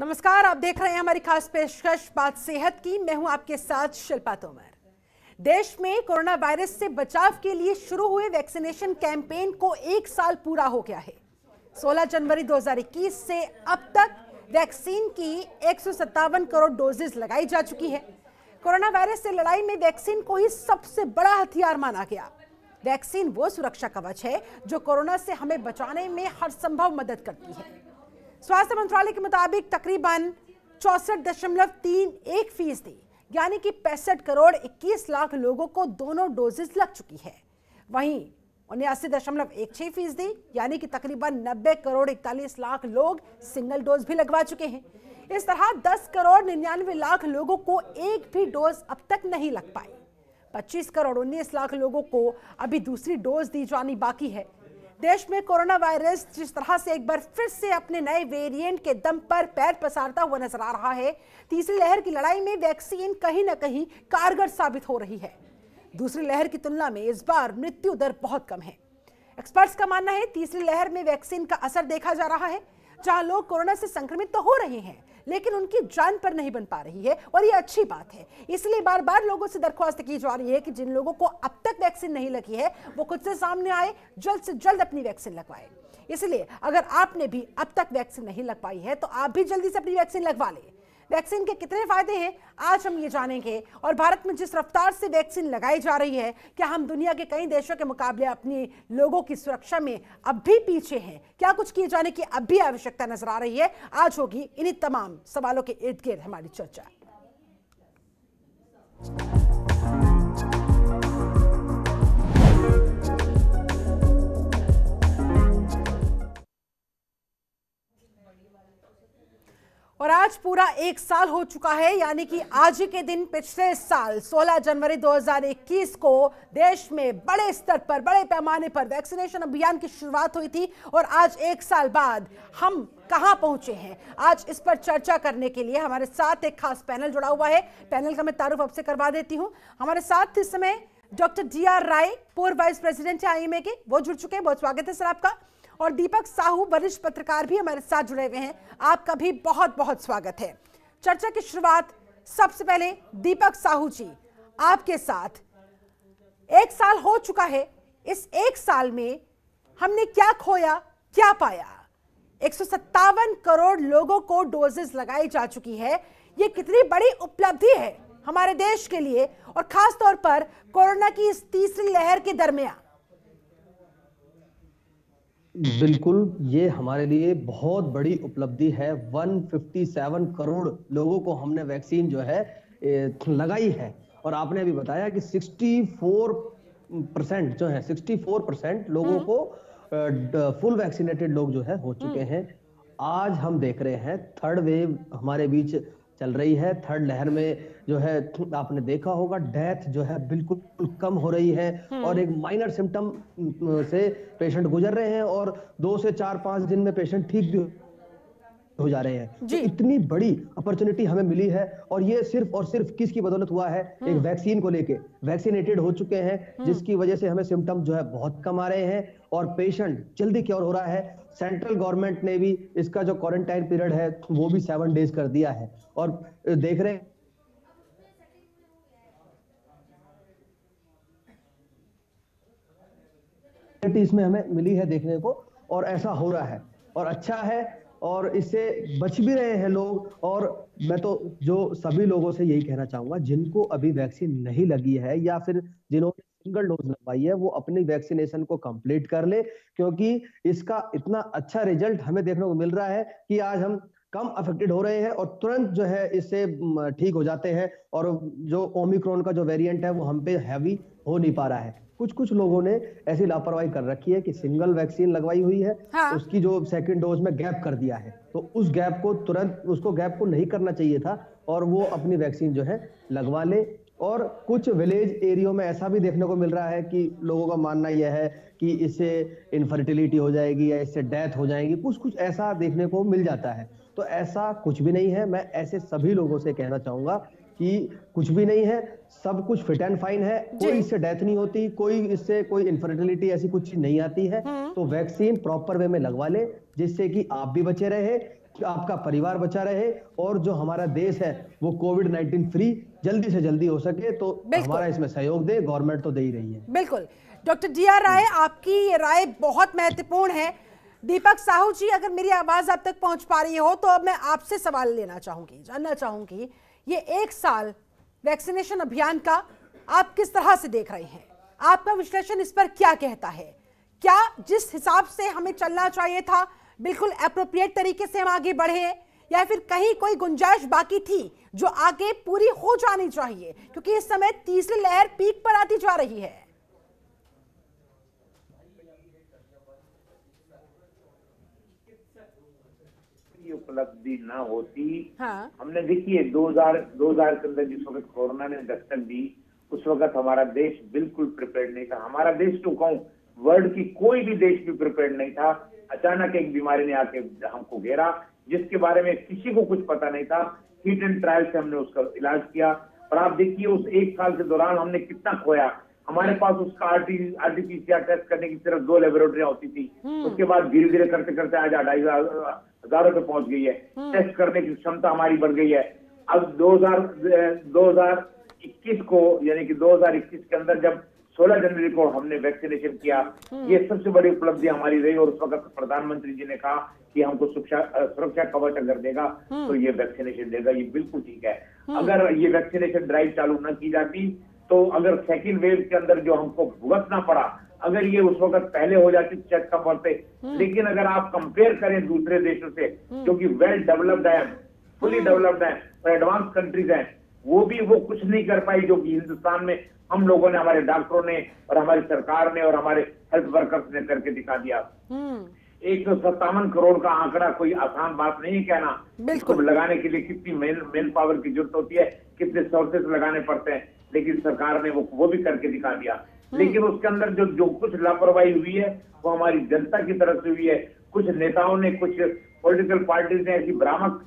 नमस्कार, आप देख रहे हैं हमारी खास पेशकश बात सेहत की। मैं हूं आपके साथ शिल्पा तोमर। देश में कोरोना वायरस से बचाव के लिए शुरू हुए वैक्सीनेशन कैंपेन को 1 साल पूरा हो गया है। 16 जनवरी 2021 से अब तक वैक्सीन की 157 करोड़ डोजेज लगाई जा चुकी है। कोरोना वायरस से लड़ाई में वैक्सीन को ही सबसे बड़ा हथियार माना गया। वैक्सीन वो सुरक्षा कवच है जो कोरोना से हमें बचाने में हर संभव मदद करती है। स्वास्थ्य मंत्रालय के मुताबिक तकरीबन 64.31% यानी कि 65 करोड़ 21 लाख लोगों को दोनों डोजेज लग चुकी है। वहीं 79.16% यानी कि तकरीबन 90 करोड़ 41 लाख लोग सिंगल डोज भी लगवा चुके हैं। इस तरह 10 करोड़ 99 लाख लोगों को एक भी डोज अब तक नहीं लग पाई। 25 करोड़ 19 लाख लोगों को अभी दूसरी डोज दी जानी बाकी है। देश में कोरोना वायरस जिस तरह से एक बार फिर से अपने नए वेरिएंट के दम पर पैर पसारता हुआ नजर आ रहा है, तीसरी लहर की लड़ाई में वैक्सीन कहीं ना कहीं कारगर साबित हो रही है। दूसरी लहर की तुलना में इस बार मृत्यु दर बहुत कम है। एक्सपर्ट्स का मानना है तीसरी लहर में वैक्सीन का असर देखा जा रहा है, जहां लोग कोरोना से संक्रमित तो हो रहे हैं लेकिन उनकी जान पर नहीं बन पा रही है, और ये अच्छी बात है। इसलिए बार बार लोगों से दरख्वास्त की जा रही है कि जिन लोगों को अब तक वैक्सीन नहीं लगी है वो खुद से सामने आए, जल्द से जल्द अपनी वैक्सीन लगवाए। इसलिए अगर आपने भी अब तक वैक्सीन नहीं लगवाई है तो आप भी जल्दी से अपनी वैक्सीन लगवा लें। वैक्सीन के कितने फायदे हैं आज हम ये जानेंगे, और भारत में जिस रफ्तार से वैक्सीन लगाई जा रही है, क्या हम दुनिया के कई देशों के मुकाबले अपने लोगों की सुरक्षा में अब भी पीछे हैं, क्या कुछ किए जाने की अब भी आवश्यकता नजर आ रही है। आज होगी इन्हीं तमाम सवालों के इर्द गिर्द हमारी चर्चा। और आज पूरा 1 साल हो चुका है, यानी कि आज ही के दिन पिछले साल 16 जनवरी 2021 को देश में बड़े स्तर पर, बड़े पैमाने पर वैक्सीनेशन अभियान की शुरुआत हुई थी। और आज 1 साल बाद हम कहां पहुंचे हैं, आज इस पर चर्चा करने के लिए हमारे साथ एक खास पैनल जुड़ा हुआ है। पैनल का मैं तारुफ आपसे करवा देती हूं। हमारे साथ इस समय डॉक्टर जी आर राय, पूर्व वाइस प्रेसिडेंट है IMA के, वो जुड़ चुके हैं। बहुत स्वागत है सर आपका। और दीपक साहू, वरिष्ठ पत्रकार, भी हमारे साथ जुड़े हुए हैं। आपका भी बहुत बहुत स्वागत है। चर्चा की शुरुआत सबसे पहले दीपक साहू जी आपके साथ। 1 साल हो चुका है, इस 1 साल में हमने क्या खोया, क्या पाया। 157 करोड़ लोगों को डोजेस लगाई जा चुकी है। ये कितनी बड़ी उपलब्धि है हमारे देश के लिए, और खास तौर पर कोरोना की इस तीसरी लहर के दरमियान। बिल्कुल, ये हमारे लिए बहुत बड़ी उपलब्धि है। 157 करोड़ लोगों को हमने वैक्सीन जो है लगाई है। और आपने अभी बताया कि 64% जो है 64% लोगों को फुल वैक्सीनेटेड लोग जो है हो चुके हैं। आज हम देख रहे हैं थर्ड वेव हमारे बीच चल रही है। थर्ड लहर में जो है आपने देखा होगा डेथ जो है बिल्कुल कम हो रही है, और एक माइनर सिम्टम से पेशेंट गुजर रहे हैं और 2 से 4-5 दिन में पेशेंट ठीक भी हो जा रहे हैं। तो इतनी बड़ी अपॉर्चुनिटी हमें मिली है, और ये सिर्फ और सिर्फ किसकी बदौलत हुआ है, एक वैक्सीन को लेके। वैक्सीनेटेड हो चुके हैं जिसकी वजह से हमें सिम्टम जो है बहुत कम आ रहे हैं, और पेशेंट जल्दी क्योर हो रहा है। सेंट्रल गवर्नमेंट ने भी इसका जो क्वारंटाइन पीरियड है वो भी 7 डेज कर दिया है। और देख रहे हैं इसमें हमें मिली है देखने को, और ऐसा हो रहा है और अच्छा है, और इससे बच भी रहे हैं लोग। और मैं तो जो सभी लोगों से यही कहना चाहूंगा, जिनको अभी वैक्सीन नहीं लगी है या फिर जिन्होंने सिंगल डोज लगवाई है, वो अपनी वैक्सीनेशन को कंप्लीट कर ले, क्योंकि इसका इतना अच्छा रिजल्ट हमें देखने को मिल रहा है कि आज हम कम अफेक्टेड हो रहे हैं और तुरंत जो है इससे ठीक हो जाते हैं। और जो ओमिक्रॉन का जो वेरिएंट है वो हम पे हैवी हो नहीं पा रहा है। कुछ लोगों ने ऐसी लापरवाही कर रखी है कि सिंगल वैक्सीन लगवाई हुई है, उसकी जो सेकंड डोज में गैप कर दिया है, तो उस गैप को तुरंत उसको गैप को नहीं करना चाहिए था, और वो अपनी वैक्सीन जो है लगवा ले। और कुछ विलेज एरियो में ऐसा भी देखने को मिल रहा है कि लोगों का मानना यह है कि इससे इनफर्टिलिटी हो जाएगी या इससे डेथ हो जाएगी, कुछ ऐसा देखने को मिल जाता है। तो ऐसा कुछ भी नहीं है। मैं ऐसे सभी लोगों से कहना चाहूंगा कि कुछ भी नहीं है, सब कुछ फिट एंड फाइन है। कोई इससे डेथ नहीं होती, कोई इससे कोई इनफर्टिलिटी ऐसी कुछ नहीं आती है। तो वैक्सीन प्रॉपर वे में लगवा ले, जिससे कि आप भी बचे रहे आपका परिवार बचा रहे और जो हमारा देश है वो कोविड-19 फ्री जल्दी से जल्दी हो सके, तो हमारा इसमें सहयोग दे, गवर्नमेंट तो दे ही रही है। बिल्कुल, डॉक्टर जी आर राय, आपकी ये राय बहुत महत्वपूर्ण है। दीपक साहू जी, अगर मेरी आवाज आप तक पहुंच पा रही हो तो अब मैं आपसे सवाल लेना चाहूंगी, जानना चाहूंगी, ये 1 साल वैक्सीनेशन अभियान का आप किस तरह से देख रहे हैं? आपका विश्लेषण इस पर क्या कहता है? क्या जिस हिसाब से हमें चलना चाहिए था बिल्कुल एप्रोप्रिएट तरीके से हम आगे बढ़े, या फिर कहीं कोई गुंजाइश बाकी थी जो आगे पूरी हो जानी चाहिए, क्योंकि इस समय तीसरी लहर पीक पर आती जा रही है? उपलब्धि ना होती, हाँ। हमने देखिए 2000 के अंदर जिस वक्त कोरोना ने दस्तक दी, उस वक्त हमारा देश बिल्कुल प्रिपेयर्ड नहीं था। हमारा देश तो कहूँ, वर्ल्ड की कोई भी देश भी प्रिपेयर्ड नहीं था। अचानक एक बीमारी ने आके हमको घेरा, जिसके बारे में किसी को कुछ पता नहीं था। हिट एंड ट्रायल से हमने उसका इलाज किया, और आप देखिए उस 1 साल के दौरान हमने कितना खोया। हमारे पास उसका आरटीपीसीआर टेस्ट करने की सिर्फ 2 लेबोरेटरियां होती थी, उसके बाद धीरे धीरे करते करते आज 2,500 पे पहुंच गई है। टेस्ट करने की क्षमता हमारी बढ़ गई है। अब 2021 को, यानी कि 2021 के अंदर जब 16 जनवरी को हमने वैक्सीनेशन किया, ये सबसे बड़ी उपलब्धि हमारी रही। और उस वक्त प्रधानमंत्री जी ने कहा कि हमको सुरक्षा कवच अगर देगा तो ये वैक्सीनेशन देगा, ये बिल्कुल ठीक है। अगर ये वैक्सीनेशन ड्राइव चालू न की जाती तो अगर सेकेंड वेव के अंदर जो हमको भुगतना पड़ा, अगर ये उस वक्त पहले हो जाती चेक कम पड़ते। लेकिन अगर आप कंपेयर करें दूसरे देशों से, क्योंकि वेल डेवलप्ड है, फुली डेवलप्ड है और एडवांस कंट्रीज हैं, वो कुछ नहीं कर पाई जो कि हिंदुस्तान में हम लोगों ने, हमारे डॉक्टरों ने और हमारी सरकार ने और हमारे हेल्थ वर्कर्स ने करके दिखा दिया। 157 करोड़ का आंकड़ा कोई आसान बात नहीं है कहना। इसको लगाने के लिए कितनी मेन पावर की जरूरत होती है, कितने सोर्सेस लगाने पड़ते हैं, लेकिन सरकार ने वो भी करके दिखा दिया। लेकिन उसके अंदर जो कुछ लापरवाही हुई है वो हमारी जनता की तरफ से हुई है। कुछ नेताओं ने, कुछ पॉलिटिकल पार्टीज ने ऐसी भ्रामक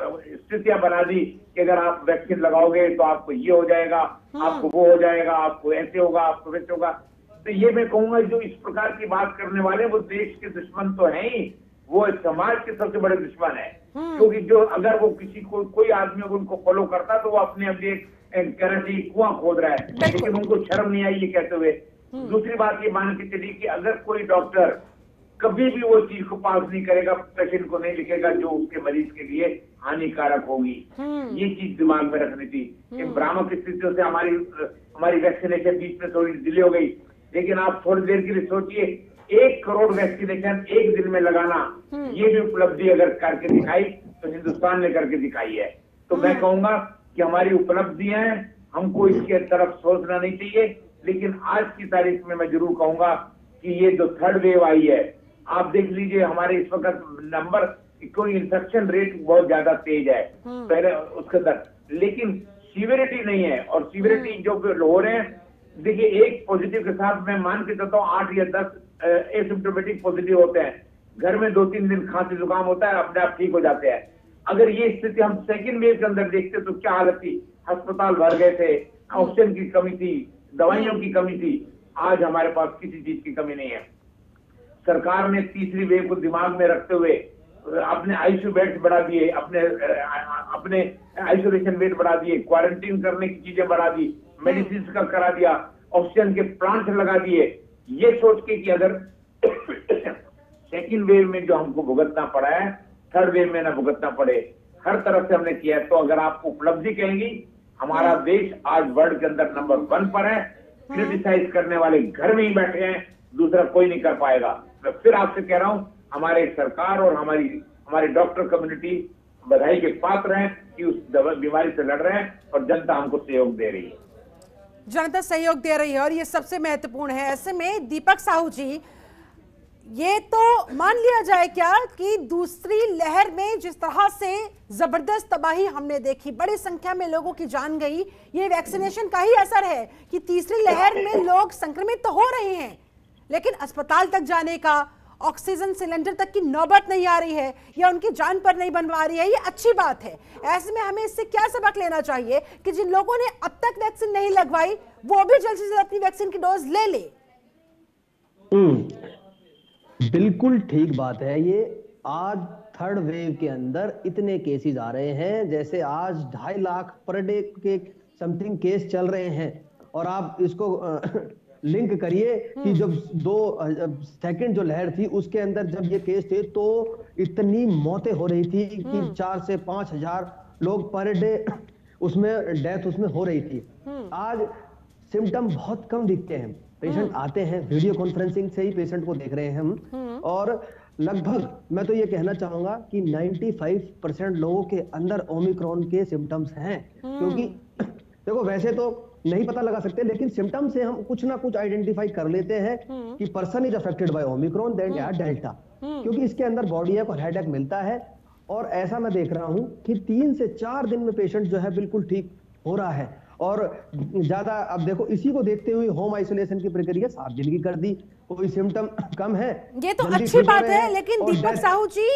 स्थितियां बना दी कि अगर आप वैक्सीन लगाओगे तो आपको ये हो जाएगा, आपको वो हो जाएगा, आपको ऐसे होगा, आपको वैसे होगा। तो ये मैं कहूंगा, जो इस प्रकार की बात करने वाले वो देश के दुश्मन तो है ही, वो समाज के सबसे बड़े दुश्मन है। क्योंकि जो अगर वो किसी को, कोई आदमी उनको फॉलो करता तो वो अपने अपने कुआं खोद रहा है, लेकिन उनको शर्म नहीं आई ये कहते हुए। दूसरी बात ये मान के चलिए कि अगर कोई डॉक्टर कभी भी वो चीज को पास नहीं करेगा, पेशेंट को नहीं लिखेगा जो उसके मरीज के लिए हानिकारक होगी, ये चीज दिमाग में रखनी थी। भ्रामक स्थितियों से हमारी वैक्सीनेशन बीच में थोड़ी डिले हो गई, लेकिन आप थोड़ी देर के लिए सोचिए, 1 करोड़ वैक्सीनेशन एक दिन में लगाना, ये भी उपलब्धि अगर करके दिखाई तो हिंदुस्तान ने करके दिखाई है। तो मैं कहूंगा कि हमारी उपलब्धियां, हमको इसके तरफ सोचना नहीं चाहिए। लेकिन आज की तारीख में मैं जरूर कहूंगा कि ये जो 3rd वेव आई है, आप देख लीजिए हमारे इस वक्त नंबर, कोई इंफेक्शन रेट बहुत ज्यादा तेज है पहले उसके अंदर, लेकिन सीवियरिटी नहीं है। और सीवियरिटी जो हो रहे हैं, देखिए 1 पॉजिटिव के साथ मैं मान के चलता हूँ 8 या 10 एसिम्प्टोमेटिक पॉजिटिव होते हैं, घर में 2-3 दिन खांसी जुकाम होता है, अपने आप ठीक हो जाते हैं। अगर ये स्थिति हम 2nd वेव के अंदर देखते तो क्या हालत थी, अस्पताल भर गए थे, ऑक्सीजन की कमी थी, दवाइयों की कमी थी। आज हमारे पास किसी चीज की कमी नहीं है। सरकार ने 3rd वेव को दिमाग में रखते हुए अपने आईसीयू बेड बढ़ा दिए, अपने आइसोलेशन बेड बढ़ा दिए, क्वारंटीन करने की चीजें बढ़ा दी, मेडिसिन का करा दिया, ऑक्सीजन के प्लांट लगा दिए, ये सोच के कि अगर 2nd वेव में जो हमको भुगतना पड़ा है, 3rd वेव में ना भुगतना पड़े। हर तरफ से हमने किया है। तो अगर आप उपलब्धि कहेंगी, हमारा देश आज वर्ल्ड के अंदर नंबर 1 पर है। क्रिटिसाइज करने वाले घर में ही बैठे हैं, दूसरा कोई नहीं कर पाएगा। मैं फिर आपसे कह रहा हूं, हमारे सरकार और हमारी डॉक्टर कम्युनिटी बधाई के पात्र है कि उस बीमारी से लड़ रहे हैं और जनता हमको सहयोग दे रही है, जनता सहयोग दे रही है, और ये सबसे महत्वपूर्ण है। ऐसे में दीपक साहू जी, ये तो मान लिया जाए क्या कि दूसरी लहर में जिस तरह से जबरदस्त तबाही हमने देखी, बड़ी संख्या में लोगों की जान गई, ये वैक्सीनेशन का ही असर है कि तीसरी लहर में लोग संक्रमित तो हो रहे हैं, लेकिन अस्पताल तक जाने का, ऑक्सीजन सिलेंडर तक की नौबत नहीं आ रही है या उनकी जान पर नहीं बनवा रही है। ये अच्छी बात है। ऐसे में हमें इससे क्या सबक लेना चाहिए कि जिन लोगों ने अब तक वैक्सीन नहीं लगवाई वो भी जल्द से जल्द अपनी वैक्सीन की डोज ले लें। बिल्कुल ठीक बात है ये। आज थर्ड वेव के अंदर इतने केसेस आ रहे हैं, जैसे आज 2.5 लाख पर डे के समथिंग केस चल रहे हैं। और आप इसको लिंक करिए कि जब 2 सेकंड जो लहर थी उसके अंदर जब ये केस थे तो इतनी मौतें हो रही थी कि 4 से 5 हजार लोग पर डे उसमें डेथ उसमें हो रही थी। आज सिम्टम बहुत कम दिखते हैं, पेशेंट आते हैं, वीडियो कॉन्फ्रेंसिंग से ही पेशेंट को देख रहे हैं हम, और लगभग मैं तो ये कहना चाहूंगा कि 95% लोगों के अंदर ओमिक्रॉन के सिम्टम्स हैं। क्योंकि देखो वैसे तो नहीं पता लगा सकते, लेकिन सिम्टम से हम कुछ ना कुछ आइडेंटिफाई कर लेते हैं कि person is affected by Omicron then या डेल्टा, क्योंकि इसके अंदर बॉडी को हेडेक मिलता है। और ऐसा मैं देख रहा हूं कि 3 से 4 दिन में पेशेंट जो है बिल्कुल ठीक हो रहा है। और ज्यादा अब देखो इसी को देखते हुए होम आइसोलेशन की प्रक्रिया 7 दिन की कर दी, कोई सिम्टम कम है, ये तो अच्छी बात है। लेकिन दीपक साहू जी,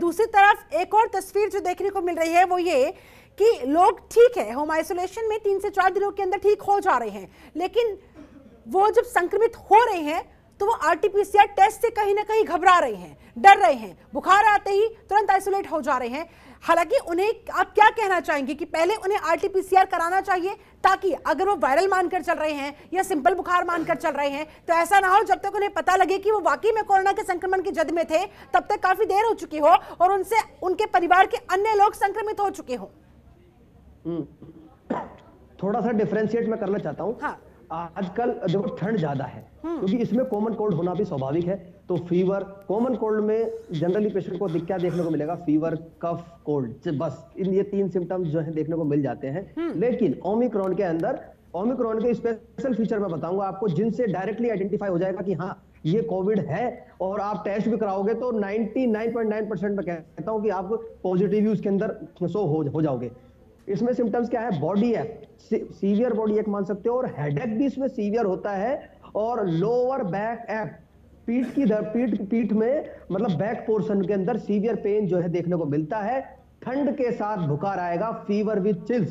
दूसरी तरफ एक और तस्वीर जो देखने को मिल रही है वो ये कि लोग ठीक है होम आइसोलेशन में 3 से 4 दिनों के अंदर ठीक हो जा रहे हैं, लेकिन वो जब संक्रमित हो रहे हैं तो वो आरटीपीसीआर टेस्ट से कहीं ना कहीं घबरा रहे हैं, डर रहे हैं, बुखार आते ही तुरंत आइसोलेट हो जा रहे हैं। हालांकि उन्हें आप क्या कहना चाहेंगे कि पहले उन्हें आरटीपीसीआर कराना चाहिए, ताकि अगर वो वायरल मानकर चल रहे हैं या सिंपल बुखार मानकर चल रहे हैं तो ऐसा ना हो जब तक उन्हें पता लगे कि वो वाकई में कोरोना के संक्रमण की जद में थे तब तक काफी देर हो चुकी हो और उनसे उनके परिवार के अन्य लोग संक्रमित हो चुके हो। थोड़ा सा डिफरेंशिएट मैं करना चाहता हूँ। हाँ। आजकल देखो ठंड ज्यादा है, क्योंकि इसमें कॉमन कोल्ड होना भी स्वाभाविक है, तो फीवर कॉमन कोल्ड में जनरली पेशेंट को क्या देखने को मिलेगा, फीवर, कफ, कोल्ड, बस इन ये 3 सिम्टम्स जो है देखने को मिल जाते हैं। लेकिन ओमिक्रॉन के अंदर ओमिक्रॉन के स्पेशल फीचर मैं बताऊंगा आपको, जिनसे डायरेक्टली आइडेंटिफाई हो जाएगा कि हाँ ये कोविड है, और आप टेस्ट भी कराओगे तो 99.9% में कहता हूँ कि आप पॉजिटिव उसके अंदर शो हो जाओगे। इसमें सिम्टम्स क्या है, बॉडी एक सीवियर बॉडी एक मान सकते हो, और हेडेक भी इसमें सीवियर होता है, और लोअर बैक एक पीठ की पीठ में मतलब बैक पोर्शन के अंदर सीवियर पेन जो है देखने को मिलता है। ठंड के साथ बुखार आएगा, फीवर विद चिल्स,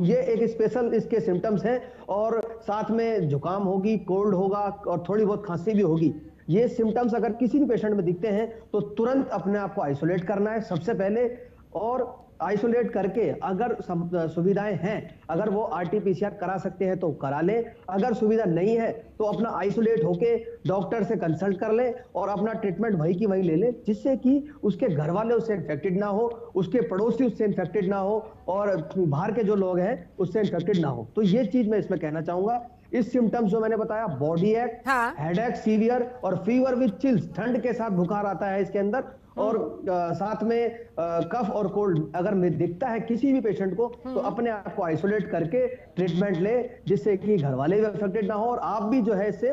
ये एक स्पेशल इसके सिम्टम्स हैं, और साथ में जुकाम होगी, कोल्ड होगा, और थोड़ी बहुत खांसी भी होगी। ये सिम्टम्स अगर किसी भी पेशेंट में दिखते हैं तो तुरंत अपने आप को आइसोलेट करना है सबसे पहले, और आइसोलेट करके अगर सुविधाएं हैं, अगर वो आरटीपीसीआर करा सकते हैं तो करा ले, अगर सुविधा नहीं है तो अपना आइसोलेट होके डॉक्टर से कंसल्ट कर ले और अपना ट्रीटमेंट वही की वही ले ले, जिससे कि उसके घर वाले उससे इन्फेक्टेड ना हो, उसके पड़ोसी उससे इन्फेक्टेड ना हो, और बाहर के जो लोग हैं उससे इन्फेक्टेड ना हो। तो ये चीज मैं इसमें कहना चाहूंगा। इस सिम्टम्स जो मैंने बताया, बॉडी एक, हेडेक सीवियर, और फीवर विद चिल्स, ठंड के साथ बुखार आता है इसके अंदर, और साथ में कफ और कोल्ड अगर दिखता है किसी भी पेशेंट को तो अपने आप को आइसोलेट करके ट्रीटमेंट ले, जिससे कि घर वाले भी अफेक्टेड ना हो और आप भी जो है इससे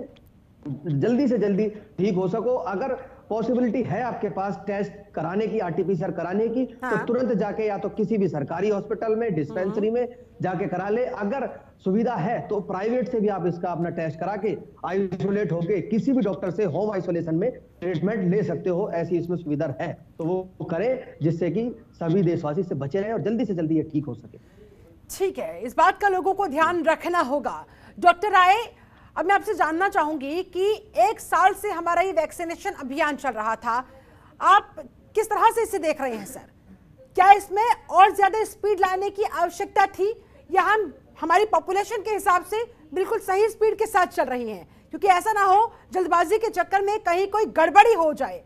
जल्दी से जल्दी ठीक हो सको। अगर पॉसिबिलिटी है आपके पास टेस्ट कराने की, आरटीपीसीआर कराने की, तो तुरंत जाके या तो किसी भी सरकारी हॉस्पिटल में, डिस्पेंसरी में जाके करा ले, अगर सुविधा है तो प्राइवेट से भी आप इसका अपना टेस्ट करा के आइसोलेट होके किसी भी डॉक्टर से होम आइसोलेशन में ट्रीटमेंट ले सकते हो। ऐसी इसमें सुविधा है तो वो करें, जिससे कि सभी देशवासी से बचे रहे और जल्दी से जल्दी ये ठीक हो सके। ठीक है, इस बात का लोगों को ध्यान रखना होगा। डॉक्टर राय, अब मैं आपसे जानना चाहूंगी कि 1 साल से हमारा ये वैक्सीनेशन अभियान चल रहा था, आप किस तरह से इसे देख रहे हैं सर? क्या इसमें और ज्यादा स्पीड लाने की आवश्यकता थी, या हम हमारी पॉपुलेशन के हिसाब से बिल्कुल सही स्पीड के साथ चल रही हैं, क्योंकि ऐसा ना हो जल्दबाजी के चक्कर में कहीं कोई गड़बड़ी हो जाए?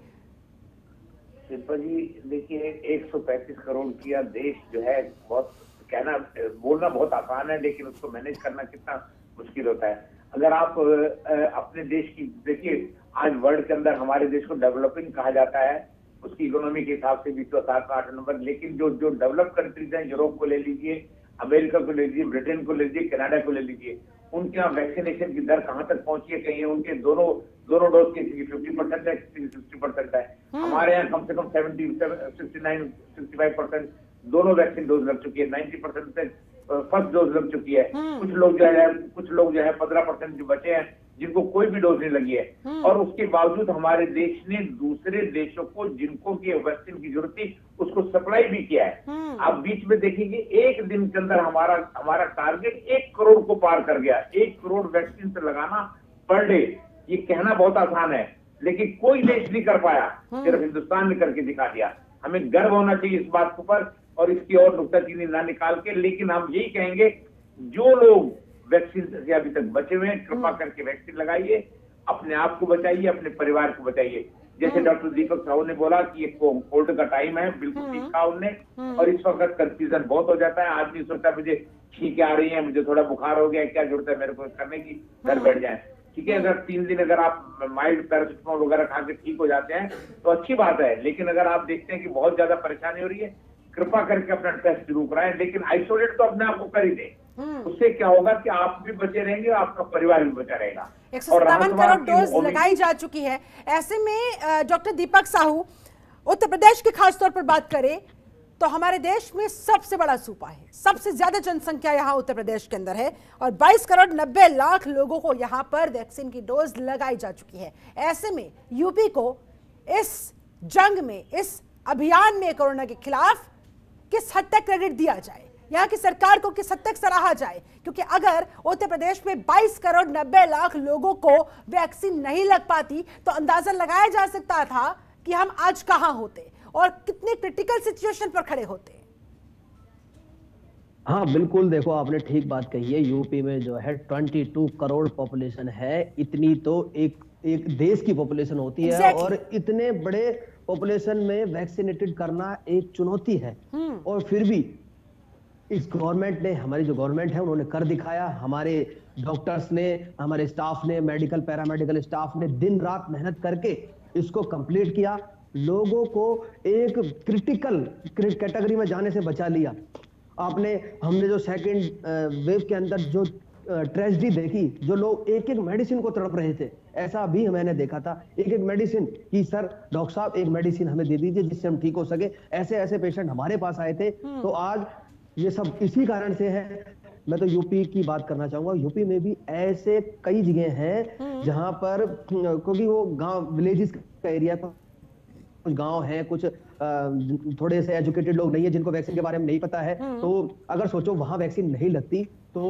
शिल्पा जी, देखिए 135 करोड़ का देश जो है, बहुत कहना बोलना बहुत आसान है, लेकिन उसको मैनेज करना कितना मुश्किल होता है। अगर आप अपने देश की देखिए, आज वर्ल्ड के अंदर हमारे देश को डेवलपिंग कहा जाता है, उसकी इकोनॉमी के हिसाब से भी तो 7 8 नंबर, लेकिन जो डेवलप कंट्रीज हैं, यूरोप को ले लीजिए, अमेरिका को ले लीजिए, ब्रिटेन को ले लीजिए, कनाडा को ले लीजिए, उनके यहाँ वैक्सीनेशन की दर कहाँ तक पहुंची है, कहीं उनके दोनों डोज के 50% है, 60% है। हमारे यहाँ कम से कम 65% दोनों वैक्सीन डोज लग चुकी है, 90% से फर्स्ट डोज लग चुकी है। कुछ लोग जो है 15% जो बचे हैं जिनको कोई भी डोज नहीं लगी है, और उसके बावजूद हमारे देश ने दूसरे देशों को जिनको की वैक्सीन की जरूरत थी उसको सप्लाई भी किया है। आप बीच में देखेंगे 1 दिन के अंदर हमारा टारगेट 1 करोड़ को पार कर गया। 1 करोड़ वैक्सीन से लगाना पर डे, ये कहना बहुत आसान है, लेकिन कोई देश नहीं कर पाया, सिर्फ हिंदुस्तान ने करके दिखा दिया। हमें गर्व होना चाहिए इस बात पर और इसकी और नुक्ताचीनी ना निकाल के। लेकिन हम यही कहेंगे जो लोग वैक्सीन से अभी तक बचे हुए हैं, कृपा करके वैक्सीन लगाइए, अपने आप को बचाइए, अपने परिवार को बचाइए। जैसे डॉक्टर दीपक साहू ने बोला कि एक कोल्ड का टाइम है, बिल्कुल ठीक कहा उन्होंने, और इस वक्त कंफ्यूजन बहुत हो जाता है। आदमी सोचता है मुझे छींक आ रही है, मुझे थोड़ा बुखार हो गया, क्या जरूरत है मेरे को करने की, घर बैठ जाए। ठीक है, अगर 3 दिन अगर आप माइल्ड पैरासिटामोल वगैरह खा के ठीक हो जाते हैं तो अच्छी बात है, लेकिन अगर आप देखते हैं कि बहुत ज्यादा परेशानी हो रही है, कृपा करके अपना टेस्ट जरूर कराएं, लेकिन आइसोलेट तो अपने आप को कर ही दें। उससे क्या होगा कि आप भी बचे रहेंगे और आपका परिवार भी बचा रहेगा। 157 करोड़ डोज लगाई जा चुकी है। ऐसे में डॉक्टर दीपक साहू, उत्तर प्रदेश की खास तौर पर बात करें तो हमारे देश में सबसे बड़ा सूबा है, सबसे ज्यादा जनसंख्या यहाँ उत्तर प्रदेश के अंदर है और 22 करोड़ 90 लाख लोगों को यहाँ पर वैक्सीन की डोज लगाई जा चुकी है। ऐसे में यूपी को इस जंग में, इस अभियान में कोरोना के खिलाफ किस हद तक क्रेडिट दिया जाए, यहाँ की सरकार को किस हद तक सराहा जाए, क्योंकि अगर उत्तर प्रदेश में 22 करोड़ 90 लाख लोगों को वैक्सीन नहीं लग पाती तो अंदाजा लगाया जा सकता था कि हम आज कहाँ होते और कितने क्रिटिकल सिचुएशन पर खड़े होते। हाँ बिल्कुल, देखो आपने ठीक बात कही है। यूपी में जो है 22 करोड़ पॉपुलेशन है, इतनी तो एक देश की पॉपुलेशन होती है। Exactly. और इतने बड़े पॉपुलेशन में वैक्सीनेटेड करना एक चुनौती है। और फिर भी इस गवर्नमेंट ने, हमारी जो गवर्नमेंट है उन्होंने कर दिखाया। हमारे डॉक्टर्स ने, हमारे स्टाफ ने, मेडिकल पैरामेडिकल स्टाफ ने दिन रात मेहनत करके इसको कंप्लीट किया, लोगों को एक क्रिटिकल कैटेगरी में जाने से बचा लिया। हमने जो सेकेंड वेव के अंदर जो ट्रेजेडी देखी, जो लोग एक एक मेडिसिन को तड़प रहे थे, ऐसा भी मैंने देखा था, एक एक मेडिसिन कि सर डॉक्टर साहब एक मेडिसिन हमें दे दीजिए जिससे हम ठीक हो सके, ऐसे ऐसे पेशेंट हमारे पास आए थे। तो आज ये सब इसी कारण से है। मैं तो यूपी की बात करना चाहूंगा, यूपी में भी ऐसे कई जगह हैं जहां पर, क्योंकि वो गांव विलेजेस का एरिया, कुछ गांव है, कुछ थोड़े से एजुकेटेड लोग नहीं है जिनको वैक्सीन के बारे में नहीं पता है, तो अगर सोचो वहां वैक्सीन नहीं लगती तो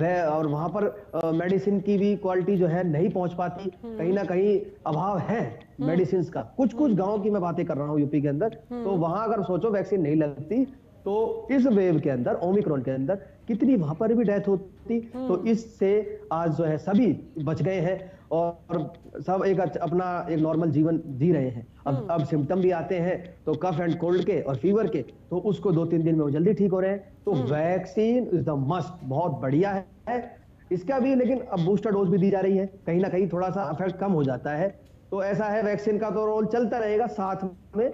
वह, और वहां पर मेडिसिन की भी क्वालिटी जो है नहीं पहुंच पाती, कहीं ना कहीं अभाव है मेडिसिन का। कुछ कुछ गाँव की मैं बातें कर रहा हूँ यूपी के अंदर, तो वहां अगर सोचो वैक्सीन नहीं लगती तो इस वेव के अंदर, ओमिक्रॉन के अंदर कितनी वहां पर भी डेथ होती। तो इससे आज जो है सभी बच गए हैं और सब एक अपना एक नॉर्मल जीवन जी रहे हैं। अब सिम्टम भी आते हैं तो कफ एंड कोल्ड के और फीवर के, तो उसको 2-3 दिन में वो जल्दी ठीक हो रहे हैं। तो वैक्सीन इज द मस्ट, बहुत बढ़िया है इसका भी। लेकिन अब बूस्टर डोज भी दी जा रही है, कहीं ना कहीं थोड़ा सा इफेक्ट कम हो जाता है। तो ऐसा है, वैक्सीन का तो रोल चलता रहेगा। साथ में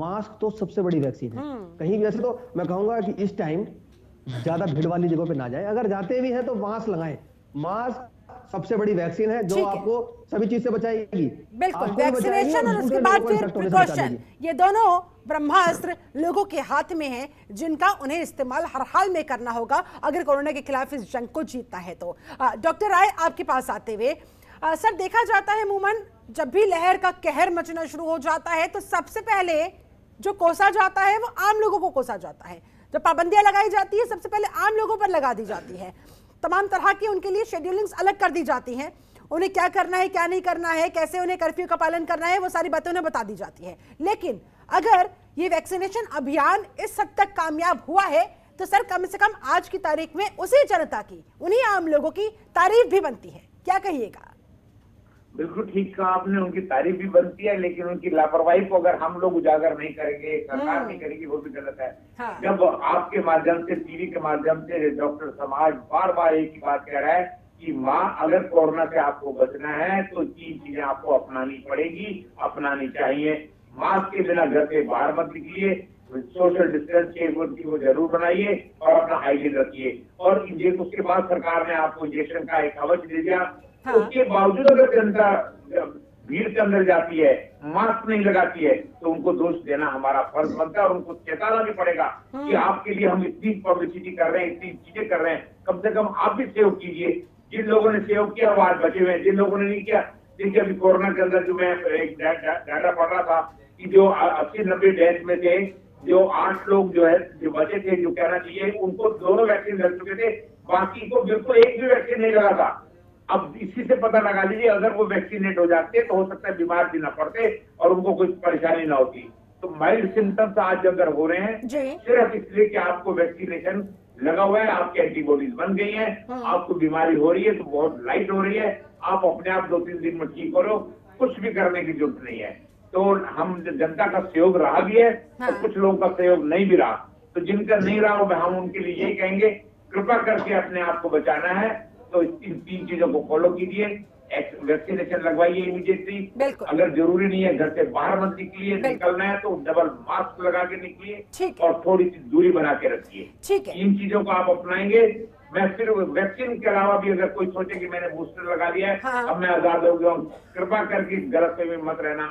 मास्क तो सबसे बड़ी वैक्सीन है। कहीं भी ऐसे तो मैं कहूंगा कि इस टाइम ज्यादा भीड़ वाली जगहों पे ना जाए, अगर जाते भी हैं तो मास्क लगाएं। मास्क सबसे बड़ी वैक्सीन है जो आपको सभी चीज से बचाएगी। बिल्कुल, वैक्सीनेशन और उसके बाद फिर प्रिकॉशन, ये दोनों ब्रह्मास्त्र लोगों के हाथ में है जिनका उन्हें इस्तेमाल हर हाल में करना होगा अगर कोरोना के खिलाफ इस जंग को जीतना है। तो डॉक्टर राय, आपके पास आते हुए, सर देखा जाता है अमूमन जब भी लहर का कहर मचना शुरू हो जाता है तो सबसे पहले जो कोसा जाता है वो आम लोगों को कोसा जाता है। जब पाबंदियां लगाई जाती है सबसे पहले आम लोगों पर लगा दी जाती है, तमाम तरह की उनके लिए शेड्यूलिंग्स अलग कर दी जाती हैं, उन्हें क्या करना है क्या नहीं करना है, कैसे उन्हें कर्फ्यू का पालन करना है, वो सारी बातें उन्हें बता दी जाती है। लेकिन अगर ये वैक्सीनेशन अभियान इस हद तक कामयाब हुआ है तो सर कम से कम आज की तारीख में उसी जनता की, उन्हीं आम लोगों की तारीफ भी बनती है, क्या कहिएगा? बिल्कुल ठीक कहा आपने, उनकी तारीफ भी बनती है, लेकिन उनकी लापरवाही को अगर हम लोग उजागर नहीं करेंगे, सरकार नहीं करेगी, वो भी गलत है। हाँ। जब आपके माध्यम से, टीवी के माध्यम से डॉक्टर समाज बार बार एक ही बात कह रहा है कि माँ अगर कोरोना से आपको बचना है तो 3 चीजें आपको अपनानी पड़ेगी, अपनानी चाहिए। मास्क के बिना घर से बाहर मत निकलिए, सोशल डिस्टेंस को जरूर बनाइए और अपना हाइजीन रखिए। और उसके बाद सरकार ने आपको इंजेक्शन का एक अवश्य दे दिया, उसके बावजूद अगर जनता भीड़ के अंदर जाती है, मास्क नहीं लगाती है, तो उनको दोष देना हमारा फर्ज बनता है और उनको चेताना भी पड़ेगा कि आपके लिए हम इतनी पब्लिसिटी कर रहे हैं, इतनी चीजें कर रहे हैं, कम से कम आप भी सहयोग कीजिए। जिन लोगों ने सहयोग किया वो आज बचे हुए हैं, जिन लोगों ने नहीं किया, देखिए अभी कोरोना के अंदर जो मैं एक डाटा पढ़ रहा था कि जो 80-90 डेथ में थे, जो 8 लोग जो है जो बचे थे, जो कहना चाहिए उनको दोनों वैक्सीन लग चुके थे, बाकी को बिल्कुल एक भी वैक्सीन नहीं लगा था। अब इसी से पता लगा लीजिए, अगर वो वैक्सीनेट हो जाते तो हो सकता है बीमार भी ना पड़ते और उनको कोई परेशानी ना होती। तो माइल्ड सिम्टम्स आज अगर हो रहे हैं सिर्फ इसलिए कि आपको वैक्सीनेशन लगा हुआ है, आपकी एंटीबॉडीज बन गई हैं, आपको बीमारी हो रही है तो बहुत लाइट हो रही है, आप अपने आप 2-3 दिन में ठीक हो रहे हो, कुछ भी करने की जरूरत नहीं है। तो हम जनता का सहयोग रहा भी है और कुछ लोगों का सहयोग नहीं भी रहा, तो जिनका नहीं रहा हो हम उनके लिए यही कहेंगे कृपा करके अपने आप को बचाना है तो इन 3 चीजों को फॉलो कीजिए। वैक्सीनेशन लगवाइए इमीडिएटली, अगर जरूरी नहीं है घर से बाहर मत निकलिए, निकलना है तो डबल मास्क लगा के निकलिए और थोड़ी सी दूरी बना के रखिए। इन चीजों को आप अपनाएंगे मैं फिर वैक्सीन के अलावा भी अगर कोई सोचे कि मैंने बूस्टर लगा लिया है अब मैं आजाद हो गया हूँ, कृपा करके गलत में मत रहना।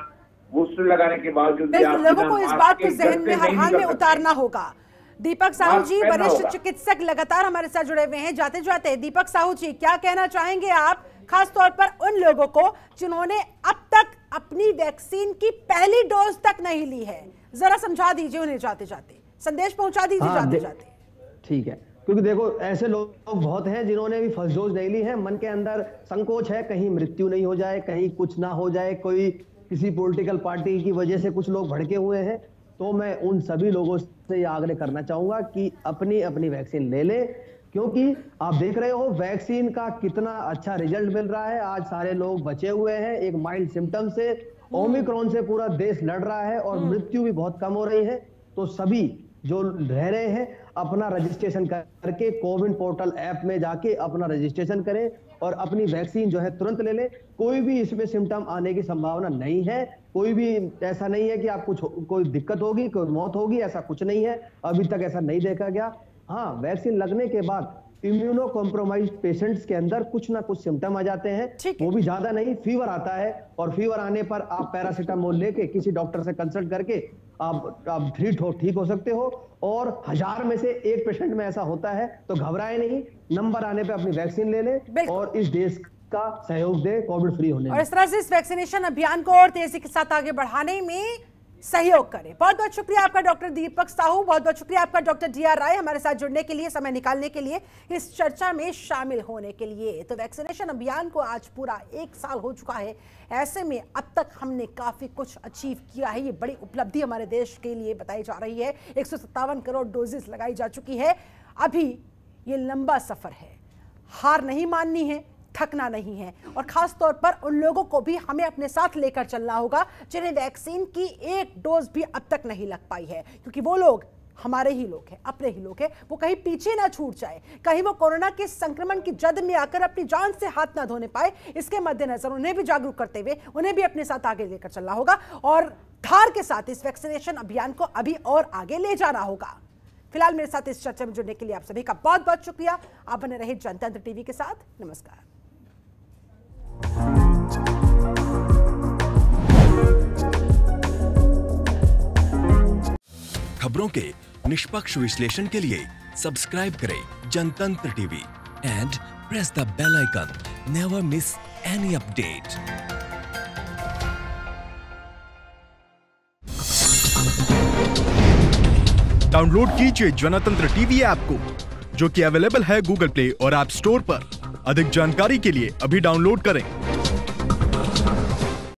बूस्टर लगाने के बावजूद लोगों को इस बात को ज़हन में हर हाल में उतारना होगा। दीपक साहू जी वरिष्ठ चिकित्सक लगातार हमारे साथ जुड़े हुए हैं। जाते जाते दीपक साहू जी क्या कहना चाहेंगे आप खासतौर पर उन लोगों को जिन्होंने अब तक अपनी वैक्सीन की पहली डोज तक नहीं ली है, जरा समझा दीजिए उन्हें, जाते जाते संदेश पहुंचा दीजिए जाते जाते। ठीक है, क्योंकि देखो ऐसे लोग बहुत हैं जिन्होंने भी फर्स्ट डोज नहीं ली है, मन के अंदर संकोच है कहीं मृत्यु नहीं हो जाए, कहीं कुछ ना हो जाए, कोई किसी पॉलिटिकल पार्टी की वजह से कुछ लोग भड़के हुए हैं। तो मैं उन सभी लोगों से ये आग्रह करना चाहूंगा कि अपनी अपनी वैक्सीन ले लें, क्योंकि आप देख रहे हो वैक्सीन का कितना अच्छा रिजल्ट मिल रहा है। आज सारे लोग बचे हुए हैं एक माइल्ड सिम्टम से, ओमिक्रॉन से पूरा देश लड़ रहा है और मृत्यु भी बहुत कम हो रही है। तो सभी जो रह रहे हैं अपना रजिस्ट्रेशन करके कोविन पोर्टल ऐप में जाके अपना रजिस्ट्रेशन करें और अपनी वैक्सीन जो है तुरंत ले लें। कोई भी इसमें सिम्टम आने की संभावना नहीं है, कोई भी ऐसा नहीं है कि आप कुछ कोई दिक्कत होगी, कोई मौत होगी, ऐसा कुछ नहीं है, अभी तक ऐसा नहीं देखा गया। हाँ, वैक्सीन लगने के बाद इम्यूनो कॉम्प्रोमाइज पेशेंट्स के अंदर कुछ ना कुछ सिम्टम आ जाते हैं, वो भी ज्यादा नहीं, फीवर आता है और फीवर आने पर आप पैरासिटामोल लेके किसी डॉक्टर से कंसल्ट करके आप ठीक हो सकते हो और 1000 में से 1 पेशेंट में ऐसा होता है। तो घबराए नहीं, नंबर आने पे अपनी वैक्सीन ले लें और इस देश का सहयोग दे कोविड फ्री होने और इस तरह से इस वैक्सीनेशन अभियान को और तेजी के साथ आगे बढ़ाने में सहयोग करें। बहुत बहुत शुक्रिया आपका डॉक्टर दीपक साहू, बहुत बहुत शुक्रिया आपका डॉक्टर DR राय हमारे साथ जुड़ने के लिए, समय निकालने के लिए, इस चर्चा में शामिल होने के लिए। तो वैक्सीनेशन अभियान को आज पूरा 1 साल हो चुका है, ऐसे में अब तक हमने काफी कुछ अचीव किया है, ये बड़ी उपलब्धि हमारे देश के लिए बताई जा रही है। 157 करोड़ डोजेस लगाई जा चुकी है। अभी ये लंबा सफर है, हार नहीं माननी है, थकना नहीं है और खासतौर पर उन लोगों को भी हमें अपने साथ लेकर चलना होगा जिन्हें वैक्सीन की 1 डोज भी अब तक नहीं लग पाई है, क्योंकि वो लोग हमारे ही लोग हैं, अपने ही लोग हैं, वो कहीं पीछे ना छूट जाए, कहीं वो कोरोना के संक्रमण की जद में आकर अपनी जान से हाथ ना धोने पाए। इसके मद्देनजर उन्हें भी जागरूक करते हुए उन्हें भी अपने साथ आगे लेकर चलना होगा और धार के साथ इस वैक्सीनेशन अभियान को अभी और आगे ले जाना होगा। फिलहाल मेरे साथ इस चर्चा में जुड़ने के लिए आप सभी का बहुत बहुत शुक्रिया। आप बने रहे जनतंत्र टीवी के साथ। नमस्कार। खबरों के निष्पक्ष विश्लेषण के लिए सब्सक्राइब करें Jantantra TV and press the bell icon. Never miss any update. Download कीजिए जनतंत्र टीवी ऐप को, जो कि अवेलेबल है Google Play और App Store पर। अधिक जानकारी के लिए अभी डाउनलोड करें।